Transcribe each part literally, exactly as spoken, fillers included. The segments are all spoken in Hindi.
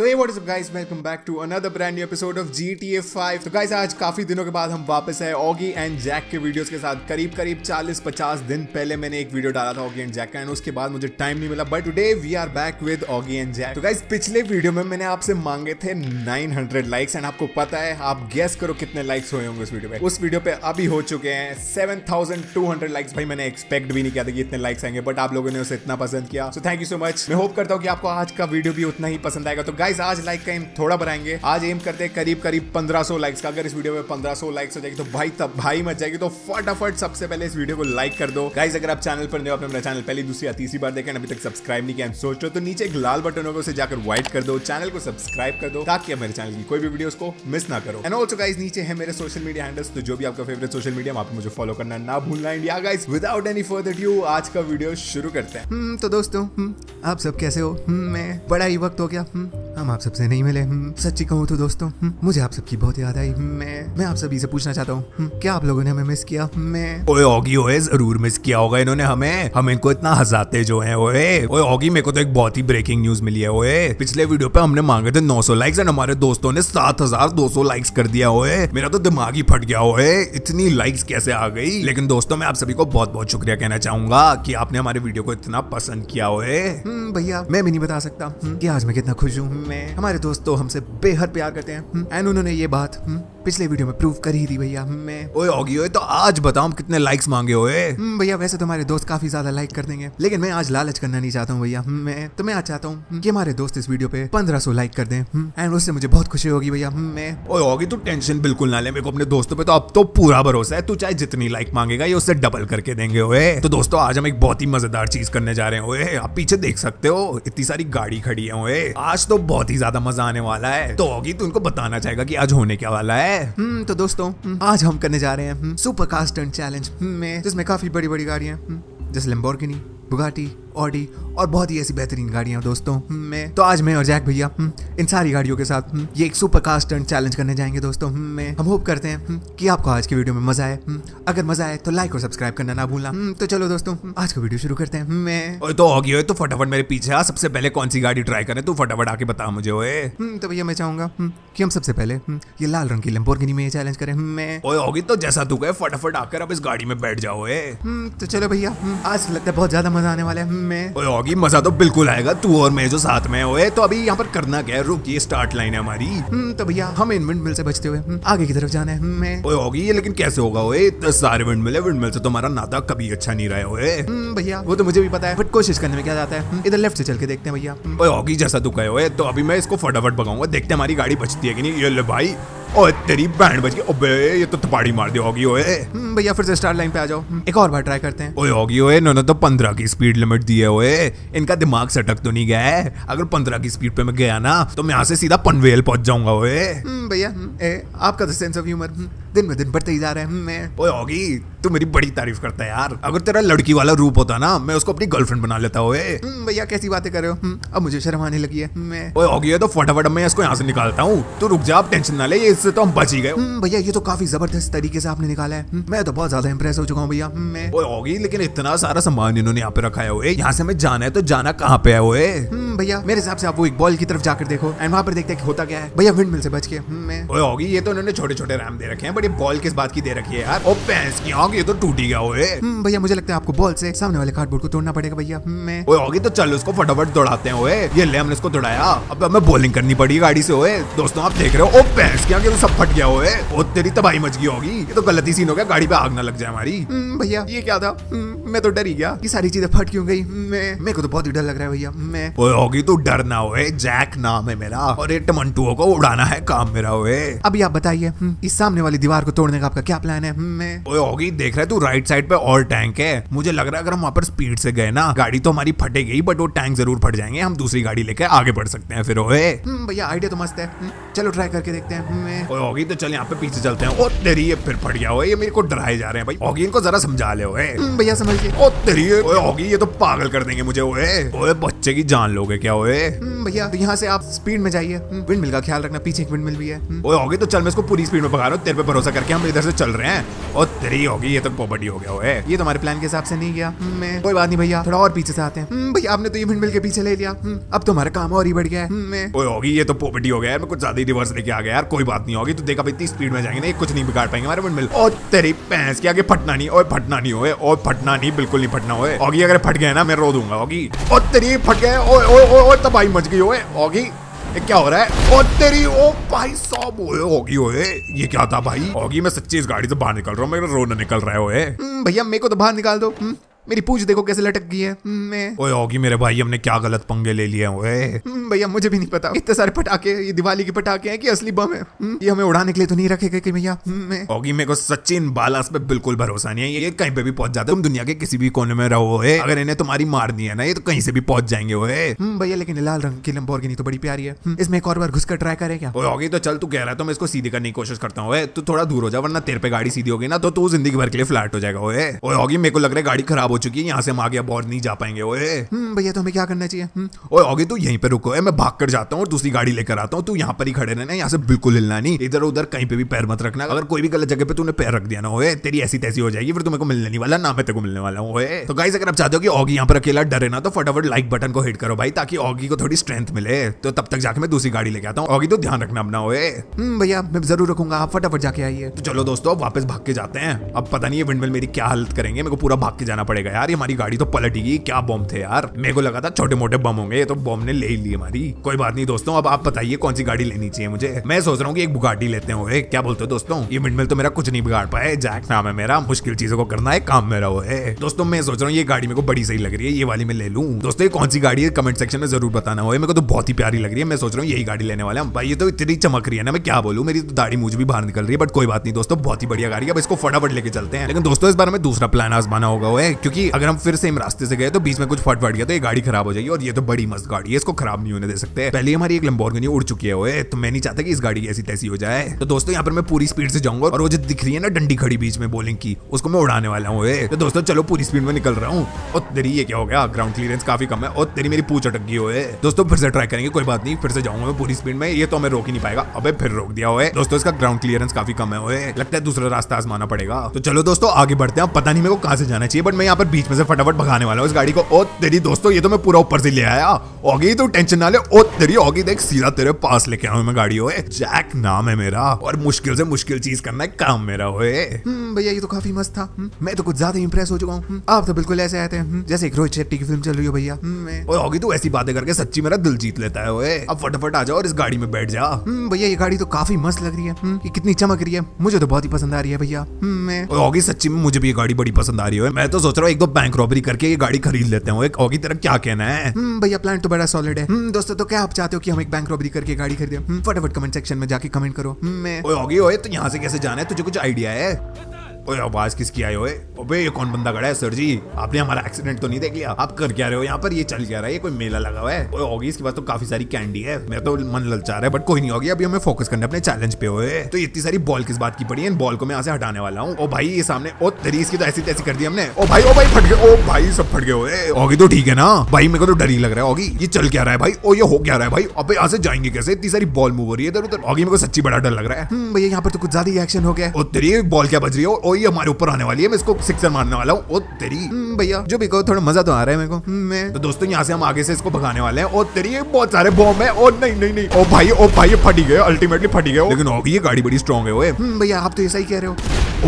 So hey, what is up guys, welcome back to another brand new episode of G T A five। तो guys, आज काफी दिनों के बाद हम वापस आए Oggy एंड Jack के वीडियोस के साथ। करीब करीब चालीस पचास दिन पहले मैंने एक वीडियो डाला था Oggy एंड Jack का, एंड उसके बाद मुझे टाइम नहीं मिला, but today we are back with Oggy and Jack। तो गाइज, पिछले वीडियो में मैंने आपसे मांगे थे नौ सौ लाइक्स, एंड आपको पता है, आप गेस करो कितने लाइक्स हुए होंगे उस वीडियो पे। उस वीडियो पे अभी हो चुके हैं seven thousand two hundred likes. भाई मैंने एक्सपेक्ट भी नहीं किया था कि इतने लाइक्स आएंगे, बट आप लोगों ने उसे इतना पसंद किया, so thank you so much. मैं होप करता हूँ कि आपको आज का वीडियो भी उतना ही पसंद आएगा। तो गाइस, आज लाइक का एम थोड़ा बढ़ाएंगे, आज एम करते हैं करीब करीब पंद्रह सौ लाइक्स का। अगर इस वीडियो में पंद्रह सौ लाइक्स हो जाएगी तो भाई तब भाई मच जाएगी। तो फटाफट सबसे पहले इस वीडियो को लाइक कर दो। गाइस, अगर आप चैनल पर नए हो, आपने मेरा चैनल पहली दूसरी या तीसरी बार देखा, अभी तक सब्सक्राइब नहीं किया, सोच रहे हो, तो नीचे एक लाल बटन होगा, उसे जाकर व्हाइट कर दो, चैनल को सब्सक्राइब कर दो, ताकि आप मेरे चैनल की कोई भी वीडियो को मिस ना करो। एंड ऑल्सो गाइस, नीचे है मेरे सोशल मीडिया हैंडल्स, तो जो भी आपका फेवरेट सोशल मीडिया, आप मुझे फॉलो करना ना भूलना। India guys, without any further ado आज का वीडियो शुरू करते हैं। तो दोस्तों, आप सब कैसे हो? मैं बड़ा ही वक्त हो गया, हम आप सबसे नहीं मिले। सच्ची कहूँ तो दोस्तों, मुझे आप सबकी बहुत याद आई। मैं मैं आप सभी से पूछना चाहता हूँ, क्या आप लोगों ने हमें मिस किया? मैं ओए Oggy, ओए जरूर मिस किया होगा इन्होंने हमें। हम इनको इतना हंसाते जो हैं। ओए ओए Oggy, मेरे को तो एक बहुत ही ब्रेकिंग न्यूज मिली है। ओए, पिछले वीडियो पे हमने मांगे थे नौ सौ लाइक्स, एंड हमारे दोस्तों ने सात हजार दो सौ लाइक्स कर दिया। ओए, मेरा तो दिमाग ही फट गया। ओए, इतनी लाइक्स कैसे आ गई? लेकिन दोस्तों, मैं आप सभी को बहुत बहुत शुक्रिया कहना चाहूंगा की आपने हमारे वीडियो को इतना पसंद किया। ओए भैया, मैं भी नहीं बता सकता की आज मैं कितना खुश हूँ। मैं हमारे दोस्तों हमसे बेहद प्यार करते हैं, एंड उन्होंने ये बात पिछले वीडियो में प्रूव कर ही दी भैया। मैं ओए Oggy, ओए तो आज बताओ कितने लाइक्स मांगे? ओए भैया, वैसे तो हमारे दोस्त काफी ज्यादा लाइक कर देंगे, लेकिन मैं आज लालच करना नहीं चाहता हूँ भैया। मैं तो मैं आज चाहता हूँ कि हमारे दोस्त इस वीडियो पे पंद्रह सौ लाइक कर दें, एंड उससे मुझे बहुत खुशी होगी भैया। मैं ओए Oggy, तू टेंशन बिल्कुल ना ले, मेरे को अपने दोस्तों पे तो अब तो पूरा भरोसा है। तू चाहे जितनी लाइक मांगेगा, ये उससे डबल करके देंगे। ओए, तो दोस्तों, आज हम एक बहुत ही मजेदार चीज करने जा रहे हैं। ओए, आप पीछे देख सकते हो, इतनी सारी गाड़ी खड़ी है। ओए, आज तो बहुत ही ज्यादा मजा आने वाला है। तो Oggy, तू इनको बताना चाहेगा कि आज होने क्या वाला है? हम्म तो दोस्तों, आज हम करने जा रहे हैं सुपर कार स्टंट चैलेंज में, जिसमें काफी बड़ी बड़ी गाड़ियां जैसे Lamborghini, Bugatti, Audi और बहुत ही ऐसी बेहतरीन गाड़ियां दोस्तों। मैं तो आज मैं और जैक भैया इन सारी गाड़ियों के साथ ये एक सुपर कार स्टंट चैलेंज करने जाएंगे दोस्तों। मैं हम होप करते हैं कि आपको आज की वीडियो में मजा आए। अगर मजा आए तो लाइक और सब्सक्राइब करना ना भूलना। तो चलो दोस्तों, आज का वीडियो शुरू करते हैं। मैं ओए तो Oggy, ओए तो फटाफट मेरे पीछे आ। सबसे पहले कौन सी गाड़ी ट्राई करें? तू फटाफट आके बता मुझे। ओए तो भैया, मैं चाहूंगा कि हम सबसे पहले ये लाल रंग की Lamborghini में चैलेंज करें। मैं ओए Oggy, तो जैसा तू कहे, फटाफट आकर अब इस गाड़ी में बैठ जाओ। तो चलो भैया, आज लगता है बहुत ज्यादा मजा आने वाला है। मैं ओए Oggy, मजा तो बिल्कुल आएगा, तू और मैं जो साथ में। ओए, तो अभी यहाँ पर करना क्या है? रुक, ये स्टार्ट लाइन है हमारी। तो भैया, हमें इन विंडमिल से बचते हुए आगे की तरफ जाना है। मैं ओए Oggy, ये लेकिन कैसे होगा? ओए, इतने सारे विंडमिल है, विंडमिल से तुम्हारा नाता कभी अच्छा नहीं रहा है। ओए भैया, वो तो मुझे भी पता है, बट कोशिश करने में क्या जाता है। इधर लेफ्ट से चल के देखते हैं भैया। ओए Oggy, जैसा तू कहे। ओए, तो अभी मैं इसको फटाफट भगाऊंगा, देखते हैं हमारी गाड़ी बचती है कि नहीं। ये ले भाई, और तेरी बैंड बच गई। अबे, ये तो तबाड़ी मार दी Oggy। ओए भैया, फिर से स्टार्ट लाइन पे आ जाओ, एक और बार ट्राई करते हैं। ओए Oggy, ओए इन्होंने तो पंद्रह की स्पीड लिमिट दी है। ओए, इनका दिमाग सटक तो नहीं गया है? अगर पंद्रह की स्पीड पे मैं गया ना, तो मैं यहाँ से सीधा पनवेल पहुंच जाऊंगा। ओए भैया, आपका तो सेंस ऑफ ह्यूमर दिन में दिन बढ़ते ही जा रहा है। मैं ओए Oggy, तू मेरी बड़ी तारीफ करता है यार। अगर तेरा लड़की वाला रूप होता ना, मैं उसको अपनी गर्लफ्रेंड बना लेता। ओए भैया, कैसी बातें कर रहे हो? अब मुझे शर्म आने लगी है। मैं ओए Oggy, तो फटाफट मैं इसको यहाँ से निकालता हूँ, तो रुक जा, आप टेंशन ना ले, से तो हम बच ही गए। भैया, ये तो काफी जबरदस्त तरीके से आपने निकाला है, मैं तो बहुत ज्यादा इंप्रेस हो चुका हूँ भैया। मैं ओए Oggy, लेकिन इतना सारा सामान इन्होंने यहाँ पे रखा है। ओए, यहाँ से मैं जाना है तो जाना कहाँ पे है? ओए भैया, मेरे हिसाब से आप वो एक बॉल की तरफ जाकर देखो, एंड वहाँ पर देखते हैं होता क्या है। भैया, विंडमिल से बच के। मैं ओए Oggy, ये तो इन्होंने छोटे छोटे रैम दे रखे हैं, बट ये बॉल किस बात की दे रखी है यार? ओ भैंस की आंख, ये तो टूटी गया। ओए भैया, मुझे लगता है आपको बॉल से सामने वाले कार्डबोर्ड को तोड़ना पड़ेगा भैया। मैं ओए Oggy, तो चलो इसको फटाफट दौड़ाते हैं। ओए, ये ले, हमने इसको दौड़ाया, अब हमें बॉलिंग करनी पड़ी गाड़ी से। ओए दोस्तों, आप देख रहे हो, ओ भैंस की आंख, तो सब फट गया। ओए, ओ तेरी तबाही मच गई होगी। ये तो गलती सीन हो गया, गाड़ी पे आग ना लग जाए हमारी। भैया, ये क्या था? मैं तो डर ही गया, ये सारी चीजें फट क्यों गई? मैं मेरे को तो बहुत ही डर लग रहा है भैया। मैं ओए Oggy, तू डर ना। ओए, जैक नाम है मेरा, और ये टमंटुओं को उड़ाना है काम मेरा। ओए, अभी आप बताइए, इस सामने वाली दीवार को तोड़ने का आपका क्या प्लान है? मैं ओए Oggy, देख रहा है तू, राइट साइड पे और टैंक है। मुझे लग रहा है अगर हम वहाँ पर स्पीड से गए ना, गाड़ी तो हमारी फटेगी, बट वो टैंक जरूर फट जाएंगे। हम दूसरी गाड़ी लेकर आगे बढ़ सकते हैं फिर। ओए भैया, आइडिया तो मस्त है, चलो ट्राई करके देखते हैं। ओए Oggy, तो चल यहाँ पे पीछे चलते हैं। ओ तेरी, ये फिर फट गया। ओए, ये मेरे को डराए जा रहे हैं भाई। Oggy, इनको जरा समझा ले। ओए भैया, समझ के। ओ तेरी, ओए Oggy, ये तो पागल कर देंगे मुझे। ओए ओए, बच्चे की जान लोगे क्या? ओए भैया, तो यहाँ से आप स्पीड में जाइए, विंडमिल का ख्याल रखना, पीछे एक विंडमिल भी है। ओए Oggy, तो चल, मैं इसको पूरी स्पीड में भगा रहा हूँ, तेरे पे भरोसा भरोसा करके हम इधर से चल रहे हैं और तेरी होगी ये तो पॉपर्टी हो गया है। ये तुम्हारे प्लान के हिसाब से नहीं गया। कोई बात नहीं भैया, थोड़ा और पीछे से आते हैं। भैया आपने तो ये मिनट मिल के पीछे ले लिया, अब तुम्हारा काम और ही बढ़ गया है। होगी ये तो पॉपर्टी हो गया, कुछ ज्यादा ही रिवर्स लेके आ गया यार। कोई बात नहीं होगी, तो देखा इतनी स्पीड में जाएंगे ना कुछ नहीं बिगाड़ पाएंगे हमारे मिनट। और तेरी भैंस के आगे फटना नहीं, और फटना नहीं होए, और फटना नहीं, बिल्कुल नहीं फटना होए। होगी अगर फट गया ना मैं रो दूंगा। होगी और तेरी फट गया, ओ तबाही मच गई होए। होगी क्या हो रहा है? और तेरी ओ भाई साहब होगी ओए, ये क्या था भाई? होगी मैं सच्ची इस गाड़ी से बाहर निकल रहा हूँ, मेरा रोना निकल रहा है ओए। भैया मेरे को तो बाहर निकाल दो, मेरी पूछ देखो कैसे लटक गई है। मैं ओए होगी मेरे भाई हमने क्या गलत पंगे ले लिए ओए। भैया मुझे भी नहीं पता, इतने सारे पटाखे ये दिवाली के पटाखे हैं कि असली बम है, ये हमें उड़ाने के लिए तो नहीं रखे गए। भैया होगी मेरे को सचिन बालास पे बिल्कुल भरोसा नहीं है, ये कहीं पे भी पहुंच जाता है। तुम दुनिया के किसी भी कोने में रहो, अगर इन्हें तुम्हारी मारनी है ना ये तो कहीं से भी पहुंच जाएंगे ओए। भैया लेकिन लाल रंग की लैम्बोर्गिनी तो बड़ी प्यारी है, इसमें एक और बार घुसकर ट्राई करें क्या? होगी तो चल तू कह रहा है तो मैं इसको सीधी करने की कोशिश करता हूँ, तू थोड़ा दूर हो जा वरना तेरे पे गाड़ी सीधी होगी ना तो तू जिंदगी भर के लिए फ्लैट हो जाएगा ओए। होगी मेरे को लग रहा है गाड़ी खराब हो चुकी है, यहाँ से हम आगे अब और नहीं जा पाएंगे ओए। भैया तो हमें क्या करना चाहिए? ओए होगी तू यहीं पे रुको, मैं भाग कर जाता हूँ और दूसरी गाड़ी लेकर आता हूँ, तू यहाँ पर ही खड़े रहना, यहाँ से बिल्कुल हिलना नहीं, इधर उधर कहीं पे भी पैर मत रखना। अगर कोई भी गलत जगह पे तूने पैर रख दिया ना ओए तेरी ऐसी तैसी हो जाएगी, फिर तुम्हें को मिलने नहीं वाला ना मैं तेरे को मिलने वाला हूँ ओए। तो गाइस अगर आप चाहते हो कि होगी यहाँ पर अकेला डरे ना तो फटाफट लाइक बटन को हिट करो भाई, ताकि होगी को थोड़ी स्ट्रेंथ मिले। तो तब तक जाके मैं दूसरी गाड़ी लेके आता हूँ, होगी तो ध्यान रखना अपना ओए। भैया मैं जरूर रखूंगा, आप फटाफट जाके आइए। तो चलो दोस्तों वापस भाग के जाते हैं, अब पता नहीं ये विंडमिल मेरी क्या हालत करेंगे, मेरे को पूरा भाग के जाना पड़ेगा यार। हमारी गाड़ी तो पलटेगी, क्या बॉम्ब थे यार, मेरे को लगा था छोटे मोटे बम होंगे, ये तो बॉम्ब ने ले ही लिए हमारी। कोई बात नहीं दोस्तों, अब आप बताइए कौन सी गाड़ी लेनी चाहिए मुझे। मैं सोच रहा हूँ कि एक बुगाटी लेते हैं, क्या बोलते हो दोस्तों? ये मिडमिल तो मेरा कुछ नहीं बिगाड़ पाए, जैक नाम है मेरा, मुश्किल चीजों को करना है काम मेरा वो है। दोस्तों मैं सोच रहा हूँ ये गाड़ी मेरे को बड़ी सही लग रही है, ये वाली मैं ले लूँ। दोस्तों ये कौन सी गाड़ी है कमेंट सेक्शन में जरूर बताना हो, मेरे को तो बहुत ही प्यारी लग रही है, मैं सोच रहा हूँ यही गाड़ी लेने वाला हूँ भाई। ये तो इतनी चमक रही है ना मैं क्या बोलूँ, मेरी तो दाढ़ी मूछ भी बाहर निकल रही है, बट कोई बात नहीं दोस्तों बहुत ही बढ़िया गाड़ी है, अब इसको फटाफट लेके चलते हैं। लेकिन दोस्तों इस बार हमें दूसरा प्लान आजमाना होगा वो, क्योंकि अगर हम फिर सेम रास्ते से गए तो बीच में कुछ फट फट गया तो ये गाड़ी खराब हो जाएगी, और ये तो बड़ी मस्त गाड़ी है, इसको खराब नहीं होने दे सकते। पहले हमारी एक लैम्बोर्गिनी उड़ चुकी है ओए, तो मैं नहीं चाहता कि इस गाड़ी की ऐसी तैसी हो जाए। तो दोस्तों यहाँ पर मैं पूरी स्पीड से जाऊंगा, और वो जो दिख रही है ना डंडी खड़ी बीच में बॉलिंग की, उसको मैं उड़ाने वाला हूँ। तो दोस्तों चलो पूरी स्पीड में निकल रहा हूँ, और तेरी ये क्या हो गया, ग्राउंड क्लियरेंस काफी कम है, और तेरी मेरी पूछ अटक गई है। दोस्तों फिर से ट्राई करेंगे, कोई बात नहीं, फिर से जाऊंगा मैं पूरी स्पीड में, ये तो हमें रोक ही नहीं पाएगा। अब फिर रोक दिया है दोस्तों, इसका ग्राउंड क्लियरेंस काफी कम है, लगता है दूसरा रास्ता आजमाना पड़ेगा। तो चलो दोस्तों आगे बढ़ते हैं, पता नहीं मेरे को कहाँ से जाना चाहिए, बट मैं यहाँ पर बीच में से फटाफट भगाने वाला हूँ इस गाड़ी को। ओ तेरी दोस्तों ये तो मैं पूरा ऊपर से ले आया, होगी तो टेंशन ना ले। ओ तेरी होगी देख सीधा तेरे पास लेके आऊं मैं गाड़ी ओए, जैक नाम है मेरा, और मुश्किल से मुश्किल चीज करना है काम मेरा ओए। भैया ये तो काफी मस्त था, मैं तो कुछ ज्यादा इंप्रेस हो चुका हूँ, आप तो बिल्कुल ऐसे आए थे जैसे एक रोहित शेट्टी की फिल्म चल रही हो भैया। होगी तो ऐसी बातें करके सच्ची मेरा दिल जीत लेता है ओए, अब फटाफट आ जाओ और इस गाड़ी में बैठ जा। भैया ये गाड़ी तो काफी मस्त लग रही है, ये कितनी चमक रही है, मुझे तो बहुत ही पसंद आ रही है भैया। होगी सच्ची में मुझे भी ये गाड़ी बड़ी पसंद आ रही है, मैं तो सोच रहा हूँ एक दो बैंक रॉबरी करके ये गाड़ी खरीद लेते हैं। होगी तेरा क्या कहना है? भैया प्लान तो बड़ा सॉलिड है। दोस्तों तो क्या आप चाहते हो कि हम एक बैंक रॉबरी करके गाड़ी खरीदें? फटाफट कमेंट सेक्शन में जाके कमेंट करो। मैं ओए होगी ओए तो यहाँ से कैसे जाना है, तुझे कुछ आइडिया है? ओए आवाज किसकी आई ओए? ओबे ये कौन बंदा खड़ा है? सर जी आपने हमारा एक्सीडेंट तो नहीं देख लिया? आप कर क्या रहे हो यहाँ पर, ये चल क्या रहा है, ये कोई मेला लगा हुआ है? ओए होगी इसके पास तो काफी सारी कैंडी है, मेरा तो मन ललचा रहा है, बट कोई नहीं होगी, अभी हमें फोकस करना अपने चैलेंज पे ओए। तो इतनी सारी बॉल किस बात की पड़ी है, इन बॉल को मैं यहाँ से हटाने वाला हूँ। ओ भाई ये सामने, ओ तेरी इसकी तो ऐसी तैसी कर दी हमने। ओ भाई ओ भाई फट गए, ओ भाई सब फट गए ओए। होगी तो ठीक है ना भाई, मेरे को तो डर ही लग रहा है। होगी ये चल क्या रहा है भाई, ओ ये हो क्या रहा है भाई, अब यहाँ से जाएंगे कैसे, इतनी सारी बॉल मूव हो रही है इधर उधर। होगी मेरे को सच्ची बड़ा डर लग रहा है। भैया यहाँ पर तो कुछ ज्यादा ही एक्शन हो गया। ओ तेरी बॉल क्या बज रही है, ओ ये हमारे ऊपर आने वाली है, मैं इसको सिक्सर मारने वाला हूँ। ओ तेरी भैया जो भी कहो थोड़ा मजा तो आ रहा है मेरे को। मैं तो दोस्तों यहाँ से हम आगे से इसको भगाने वाले हैं। ओ तेरी ये बहुत सारे बॉम्ब है, ओ नहीं नहीं नहीं, ओ भाई ओ भाई ये फटी गए, अल्टीमेटली फटी गए। लेकिन होगी ये गाड़ी बड़ी स्ट्रांग है ओए। भैया आप तो ऐसा ही कह रहे हो।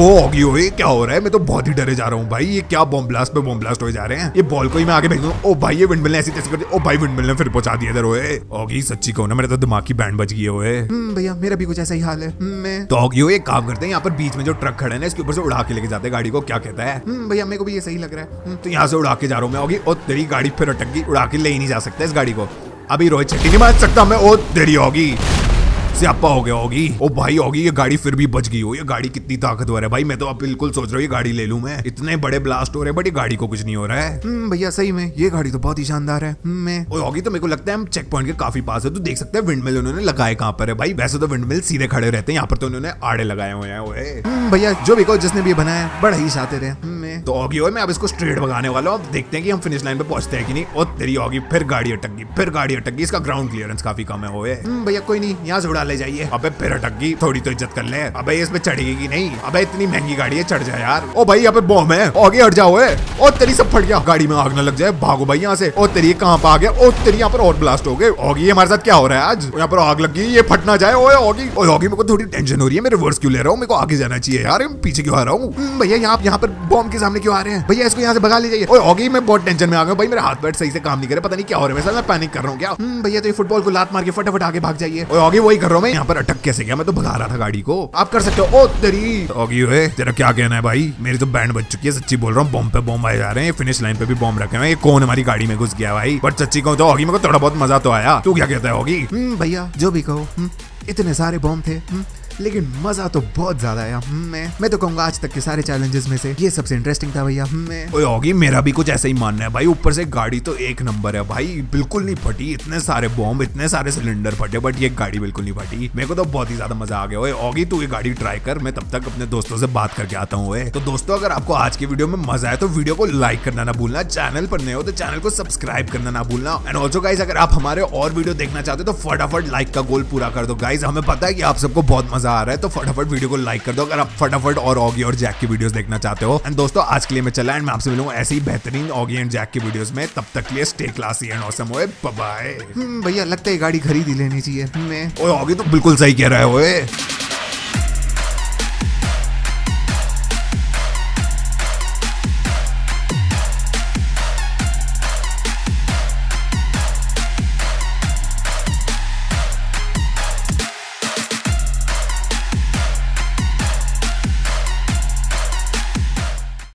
ओ होगी ओए क्या हो रहा है, मैं तो बहुत ही डरे जा रहा हूँ भाई, ये क्या बॉम्ब ब्लास्ट पे बॉम्ब ब्लास्ट हो जा रहे हैं, ये बॉल को ही मैं आगे भेज दूँ। ओ भाई ये विंडमिल ने ऐसी तैसी कर दी, ओ भाई विंडमिल ने फिर पहुंचा दिया इधर ओए। होगी सच्ची कहो ना मेरा तो दिमाग की बैंड बज गई है। भैया मेरा भी कुछ ऐसा ही हाल है। मैं तो होगी ओए काम करते हैं, यहाँ पर बीच में जो ट्रक खड़ा है ना इसके ऊपर से उड़ा के लेके जाते गाड़ी को, क्या कहता है? भैया मेरे को भी ये सही लग रहा है। तो यहाँ से उड़ा के जा रहा हूँ मैं। होगी और तेरी गाड़ी फिर अटक गई, उड़ा के ले ही नहीं जा सकता इस गाड़ी को, अभी रोहित शेट्टी नहीं मार सकता मैं। ओ तेरी होगी स्यापा हो गया। होगी ओ भाई होगी ये गाड़ी फिर भी बच गई हो, ये गाड़ी कितनी ताकतवर है भाई, मैं तो अब बिल्कुल सोच रहा हूँ ये गाड़ी ले लूँ मैं, इतने बड़े ब्लास्ट हो रहे हैं बट ये गाड़ी को कुछ नहीं हो रहा है। भैया सही में ये गाड़ी तो बहुत ही शानदार है। मैं ओ होगी तो मेरे को लगता है हम चेक पॉइंट के काफी पास है, तो देख सकते हैं विंडमिल उन्होंने लगाए कहाँ पर है भाई, वैसे तो विंडमिल सीधे खड़े रहते हैं, यहाँ पर तो उन्होंने आड़े लगाए हुए हैं। भैया जो भी कहो जिसने भी बनाया बड़ा ही शातिर है। हैं। तो ऑगी और मैं अब इसको स्ट्रेट भगाने वाला हूँ। देखते हैं कि हम फिनिश लाइन पे पहुंचते हैं कि नहीं। और तेरी ऑगी फिर गाड़ी अटक गई, फिर गाड़ी अटक गई। इसका ग्राउंड क्लियरेंस काफी कम है। होए भैया कोई नहीं, यहाँ से उड़ा ले जाइए। अबे फिर अटक गई, थोड़ी तो इज्जत कर ले। अबे इस पे चढ़ेगी कि नहीं? अबे इतनी महंगी गाड़ी है, चढ़ जाए यार। ओ भाई यहाँ पे बॉम्ब है, ऑगी हट जाओ। और तेरी सब फट गया, गाड़ी में आग न लग जाए, भागो भाई यहाँ से। और तेरी कहाँ पे आ गया? और तेरी यहाँ पर और ब्लास्ट हो गए। ऑगी हमारे साथ क्या हो रहा है आज? यहाँ पर आग लग गई, ये फट ना जाए। ओए ऑगी, ओए ऑगी मेरे को थोड़ी टेंशन हो रही है। मैं रिवर्स क्यों ले रहा हूँ? मेरे को आगे जाना चाहिए यार, पीछे क्यों आ रहा हूँ? भैया आप यहाँ पर बॉम्ब के सामने क्यों आ रहे हैं? भैया इसको यहाँ से भगा ले जाइए। ओए ऑगी मैं बहुत टेंशन में आ गया भाई, मेरा हाथ पैर सही से काम नहीं कर रहा, पता नहीं क्या हो रहा है मेरे साथ, मैं पैनिक कर रहा हूँ क्या? भैया तो ये फुटबॉल को लात मार के फटाफट आगे भाग जाइए। ओए ऑगी वही कर रहा हूँ मैं, यहाँ पर अटक कैसे गया? मैं तो भगा रहा था गाड़ी को, आप कर सकते हो। ओ तेरी ऑगी, तेरा क्या कहना है भाई? मेरी तो बैंड बज चुकी है, सच्ची बोल रहा हूँ। बॉम्ब पे बॉम्ब आए जा रहे हैं, फिनिश लाइन पे भी बॉम्ब रखे हुए हैं। ये कौन हमारी गाड़ी में घुस गया भाई? बट सच्ची कहूँ तो ऑगी मेरे को थोड़ा बहुत मजा तो आया। तू क्या कहता है ऑगी? भैया जो भी कहो, इतने सारे बॉम्ब थे लेकिन मजा तो बहुत ज्यादा आया। मैं मैं तो कहूंगा आज तक के सारे चैलेंजेस में से ये सबसे इंटरेस्टिंग था भैया। ओए ऑगी मेरा भी कुछ ऐसा ही मानना है भाई। ऊपर से गाड़ी तो एक नंबर है भाई, बिल्कुल नहीं फटी। इतने सारे बॉम्ब, इतने सारे सिलेंडर फटे, बट ये गाड़ी बिल्कुल नहीं फटी। मेरे को तो बहुत ही ज्यादा मजा आ गया। ओए ऑगी तू ये गाड़ी ट्राई कर, मैं तब तक अपने दोस्तों से बात करके आता हूँ। तो दोस्तों अगर आपको आज की वीडियो में मजा आया तो वीडियो को लाइक करना ना भूलना, चैनल पर नए हो तो चैनल को सब्सक्राइब करना ना भूलना। एंड ऑल्सो गाइज अगर आप हमारे और वीडियो देखना चाहते हो तो फटाफट लाइक का गोल पूरा कर दो। गाइज हमें पता है कि आप सबको बहुत आ रहा है, तो फटाफट वीडियो को लाइक कर दो अगर आप फटाफट और ऑगी और जैक की वीडियोस देखना चाहते हो। एंड दोस्तों आज के लिए मैं चला, एंड मैं आपसे मिलूंगा ऐसी बेहतरीन ऑगी एंड जैक की वीडियोस में। तब तक के लिए स्टे क्लासी एंड ऑसम होए, बाय बाय। भैया लगता है गाड़ी खरीद ही लेनी चाहिए। मैं ओए ऑगी तो बिल्कुल सही कह रहा है।